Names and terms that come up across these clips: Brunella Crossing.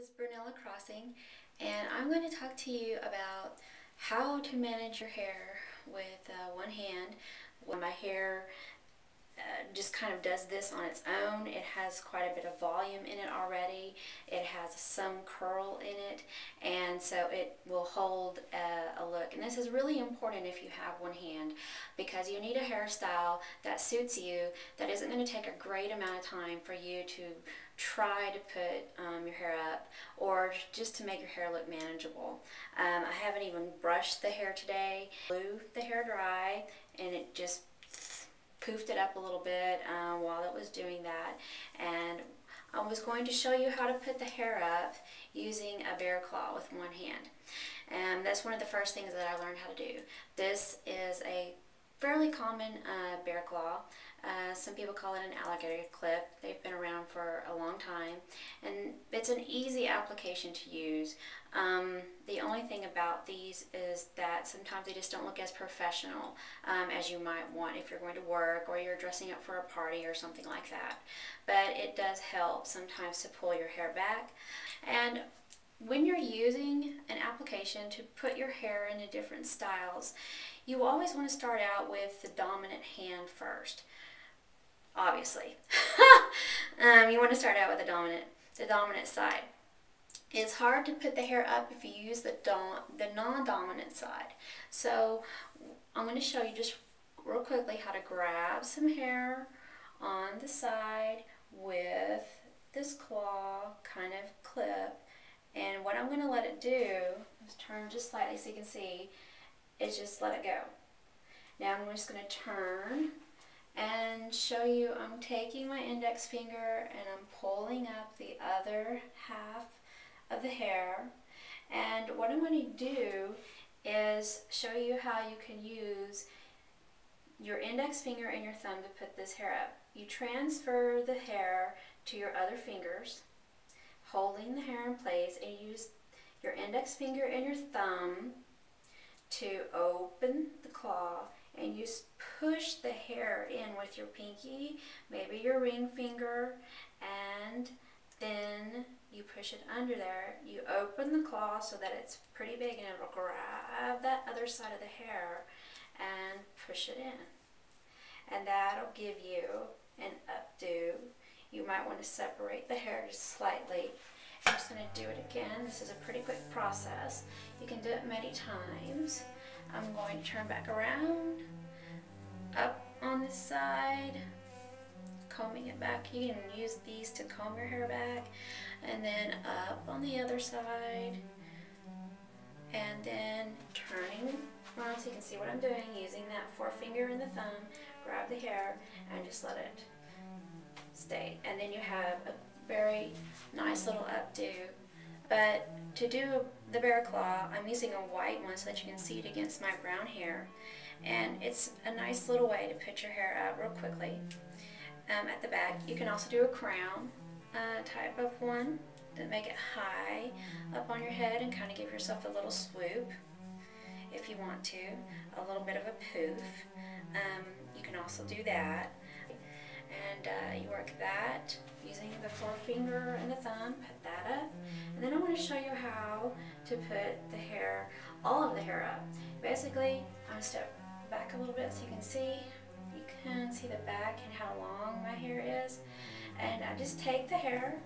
This is Brunella Crossing, and I'm going to talk to you about how to manage your hair with one hand. When my hair just kind of does this on its own, it has quite a bit of volume in it already. It has some curl in it, and so it will hold a look. And this is really important if you have one hand, because you need a hairstyle that suits you, that isn't going to take a great amount of time for you to try to put your hair up, or just to make your hair look manageable. I haven't even brushed the hair today. Blew the hair dry and it just poofed it up a little bit while it was doing that, and I was going to show you how to put the hair up using a bear claw with one hand, and that's one of the first things that I learned how to do. This is a fairly common bear claw. Some people call it an alligator clip. They've been around for a long time, and it's an easy application to use. The only thing about these is that sometimes they just don't look as professional as you might want if you're going to work or you're dressing up for a party or something like that. But it does help sometimes to pull your hair back. And when you're using an application to put your hair into different styles, you always want to start out with the dominant hand first. Obviously. You want to start out with the dominant side. It's hard to put the hair up if you use the non-dominant side. So I'm going to show you just real quickly how to grab some hair on the side with this claw kind of clip. And what I'm going to let it do is turn just slightly so you can see, is just let it go. Now I'm just going to turn and show you I'm taking my index finger and I'm pulling up the other half of the hair. And what I'm going to do is show you how you can use your index finger and your thumb to put this hair up. You transfer the hair to your other fingers, holding the hair in place, and you use your index finger and your thumb to open the claw, and you push the hair in with your pinky, maybe your ring finger, and then you push it under there. You open the claw so that it's pretty big and it'll grab that other side of the hair and push it in. And that'll give you an updo. You might want to separate the hair just slightly. I'm just going to do it again. This is a pretty quick process. You can do it many times. I'm going to turn back around, up on this side, combing it back. You can use these to comb your hair back, and then up on the other side, and then turning around so you can see what I'm doing, using that forefinger and the thumb. Grab the hair and just let it stay, and then you have a very nice little updo. But to do the bear claw, I'm using a white one so that you can see it against my brown hair, and it's a nice little way to put your hair up real quickly. At the back, you can also do a crown type of one to make it high up on your head and kind of give yourself a little swoop if you want to, a little bit of a poof. You can also do that, and you work that using the forefinger and the thumb, put that up. And then I want to show you how to put the hair, all of the hair up. Basically, I'm going to step back a little bit so you can see the back and how long my hair is. And I just take the hair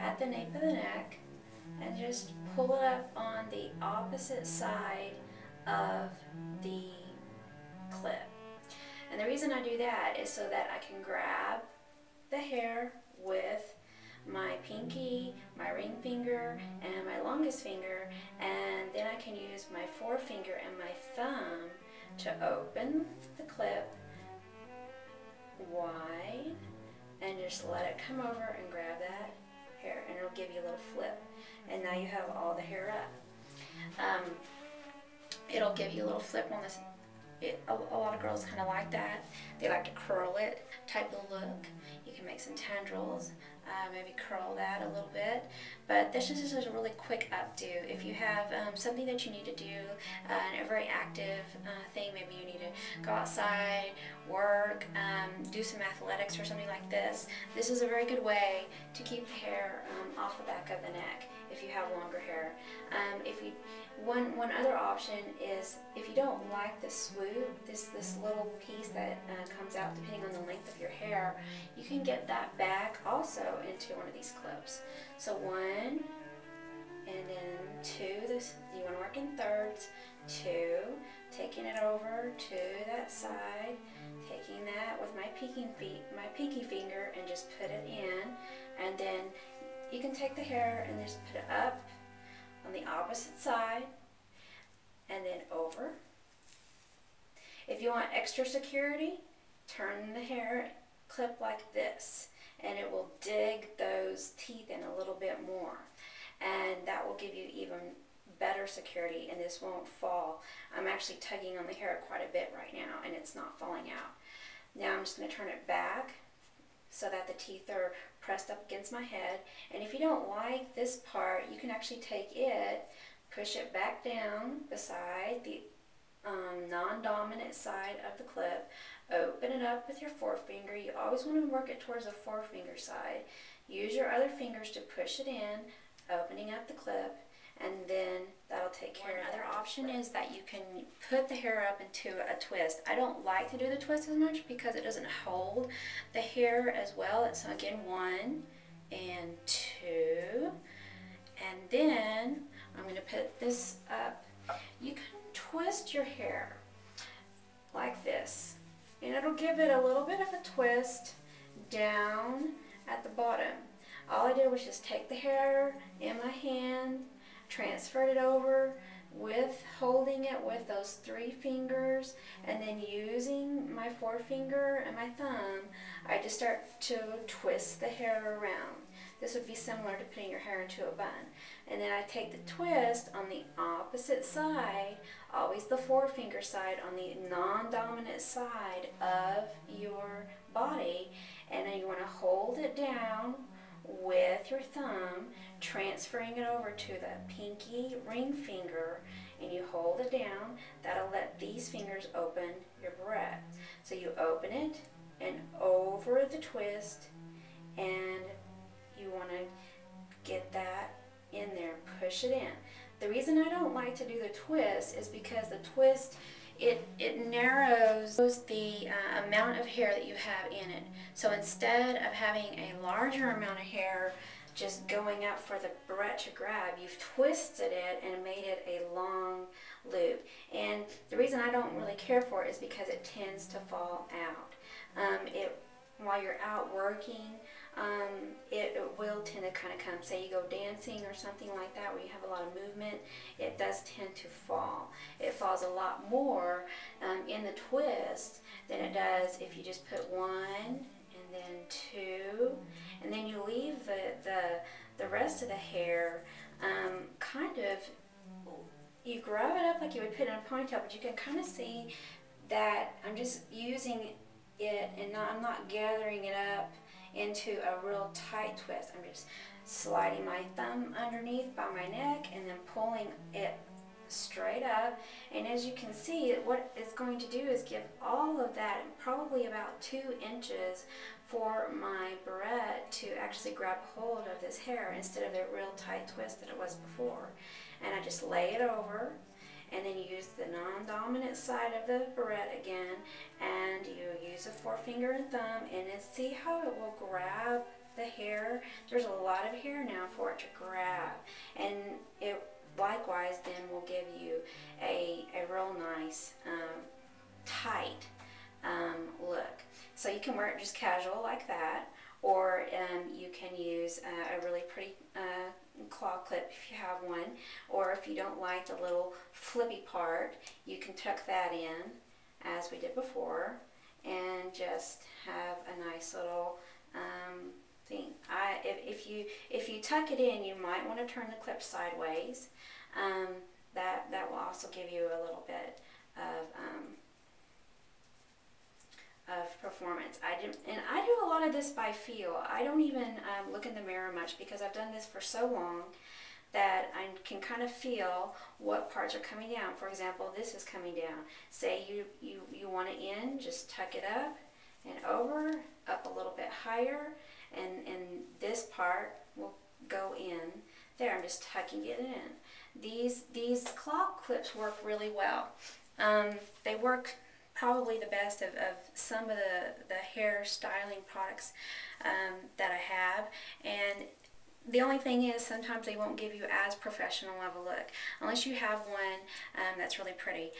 at the nape of the neck and just pull it up on the opposite side of the clip. And the reason I do that is so that I can grab the hair with my pinky, my ring finger, and my longest finger, and then I can use my forefinger and my thumb to open the clip wide and just let it come over and grab that hair, and it'll give you a little flip, and now you have all the hair up. It'll give you a little flip on this. A lot of girls kind of like that. They like to curl it type of look. You can make some tendrils, maybe curl that a little bit. But this is just a really quick updo. If you have something that you need to do, a very active thing, maybe you need to go outside, work, do some athletics or something like this, this is a very good way to keep the hair off the back of the neck if you have longer hair. One other option is if you don't like the swoop, this little piece that comes out depending on the length of your hair, you can get that back also into one of these clips. So one, and then two, you want to work in thirds, two, taking it over to that side, taking that with my pinky finger and just put it in, and then you can take the hair and just put it up on the opposite side and then over. If you want extra security, turn the hair clip like this and it will dig those teeth in a little bit more, and that will give you even better security and this won't fall. I'm actually tugging on the hair quite a bit right now and it's not falling out. Now I'm just going to turn it back so that the teeth are pressed up against my head. And if you don't like this part, you can actually take it, push it back down beside the non-dominant side of the clip, open it up with your forefinger. You always want to work it towards the forefinger side. Use your other fingers to push it in, opening up the clip, and then that'll take care of it. Another option is that you can put the hair up into a twist. I don't like to do the twist as much because it doesn't hold the hair as well. So again, one and two, and then I'm going to put this up. You can twist your hair like this, and it'll give it a little bit of a twist down at the bottom. All I did was just take the hair in my hand, transferred it over, with holding it with those three fingers, and then using my forefinger and my thumb, I just start to twist the hair around. This would be similar to putting your hair into a bun. And then I take the twist on the opposite side, always the forefinger side, on the non-dominant side of your body, and then you want to hold it down with your thumb, transferring it over to the pinky ring finger, and you hold it down. That'll let these fingers open your breath. So you open it and over the twist, and you want to get that in there, push it in. The reason I don't like to do the twist is because the twist, it narrows the amount of hair that you have in it. So instead of having a larger amount of hair just going up for the breath to grab, you've twisted it and made it a long loop. And the reason I don't really care for it is because it tends to fall out. While you're out working, it will tend to kind of come. Say you go dancing or something like that where you have a lot of movement, it does tend to fall. It falls a lot more in the twist than it does if you just put one and then two, and then you leave the rest of the hair kind of, you grab it up like you would put in a ponytail, but you can kind of see that I'm just using it and I'm not gathering it up into a real tight twist. I'm just sliding my thumb underneath by my neck and then pulling it straight up, and as you can see, what it's going to do is give all of that, probably about 2 inches, for my barrette to actually grab hold of this hair instead of the real tight twist that it was before. And I just lay it over and then use the non-dominant side of the barrette again, and you use a forefinger and thumb, and then see how it will grab the hair. There's a lot of hair now for it to grab, and it likewise then will give you a real nice tight look. So you can wear it just casual like that, or you can use a really pretty claw clip if you have one, or if you don't like the little flippy part, you can tuck that in as we did before and just have a nice little thing. If you tuck it in, you might want to turn the clip sideways. That will also give you a little bit of performance. I do a lot of this by feel. I don't even look in the mirror much because I've done this for so long that I can kind of feel what parts are coming down. For example, this is coming down. Say you want to end, just tuck it up and over, up a little bit higher, and this part will go in. There, I'm just tucking it in. These claw clips work really well. They work probably the best of some of the hair styling products that I have. And the only thing is, sometimes they won't give you as professional of a look, unless you have one that's really pretty.